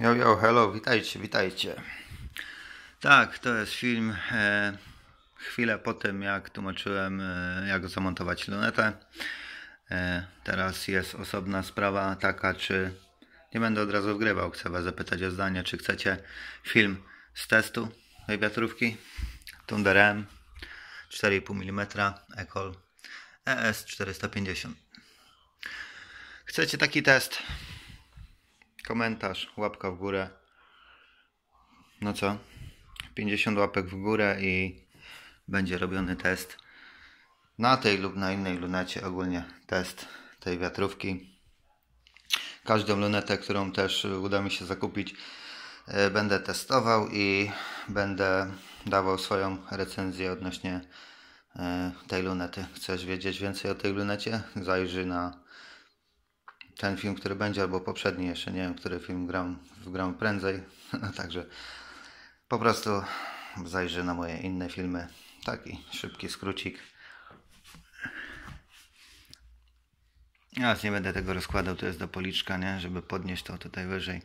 Yo, yo, hello, witajcie, witajcie. Tak, to jest film chwilę po tym, jak tłumaczyłem, jak zamontować lunetę. Teraz jest osobna sprawa taka, czy... Nie będę od razu wgrywał, chcę was zapytać o zdanie, czy chcecie film z testu tej wiatrówki Thunder-M 4,5mm Ekol ES 450. Chcecie taki test? Komentarz, łapka w górę. No co? 50 łapek w górę i będzie robiony test na tej lub na innej lunecie, ogólnie test tej wiatrówki. Każdą lunetę, którą też uda mi się zakupić, będę testował i będę dawał swoją recenzję odnośnie tej lunety. Chcesz wiedzieć więcej o tej lunecie? Zajrzyj na ten film, który będzie, albo poprzedni, jeszcze nie wiem, który film gram prędzej. Także po prostu zajrzę na moje inne filmy. Taki szybki skrócik. Ja nie będę tego rozkładał, to jest do policzka, nie? Żeby podnieść to tutaj wyżej.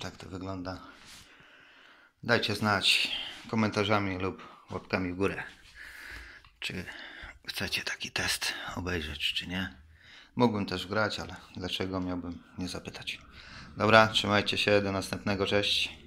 Tak to wygląda. Dajcie znać komentarzami lub łapkami w górę, czy chcecie taki test obejrzeć, czy nie. Mógłbym też grać, ale dlaczego miałbym nie zapytać. Dobra, trzymajcie się, do następnego, cześć.